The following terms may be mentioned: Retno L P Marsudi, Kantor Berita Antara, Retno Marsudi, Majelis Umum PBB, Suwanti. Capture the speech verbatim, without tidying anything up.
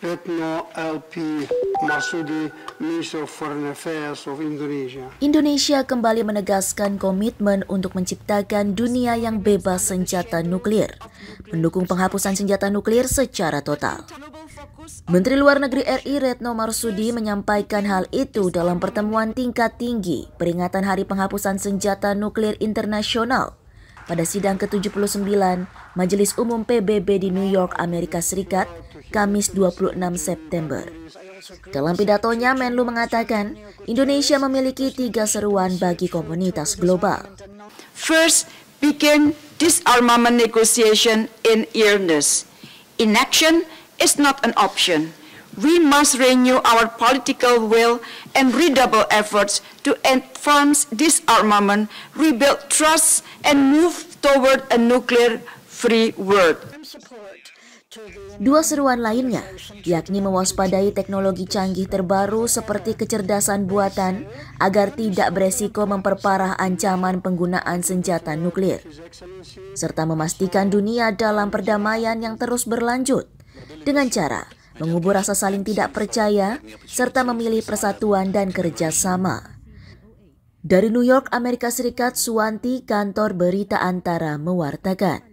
Retno L P Marsudi, Minister of Foreign Affairs of Indonesia. Indonesia kembali menegaskan komitmen untuk menciptakan dunia yang bebas senjata nuklir, mendukung penghapusan senjata nuklir secara total. Menteri Luar Negeri R I Retno Marsudi menyampaikan hal itu dalam pertemuan tingkat tinggi peringatan Hari Penghapusan Senjata Nuklir Internasional pada sidang ke tujuh puluh sembilan Majelis Umum P B B di New York, Amerika Serikat, Kamis dua puluh enam September. Dalam pidatonya, Menlu mengatakan Indonesia memiliki tiga seruan bagi komunitas global. First, begin disarmament negotiation in earnest. Inaction is not an option. We must renew our political will and redouble efforts to advance disarmament, rebuild trust, and move toward a nuclear-free world. Dua seruan lainnya, yakni mewaspadai teknologi canggih terbaru seperti kecerdasan buatan agar tidak beresiko memperparah ancaman penggunaan senjata nuklir, serta memastikan dunia dalam perdamaian yang terus berlanjut dengan cara mengubur rasa saling tidak percaya serta memilih persatuan dan kerjasama. Dari New York, Amerika Serikat, Suwanti, Kantor Berita Antara mewartakan.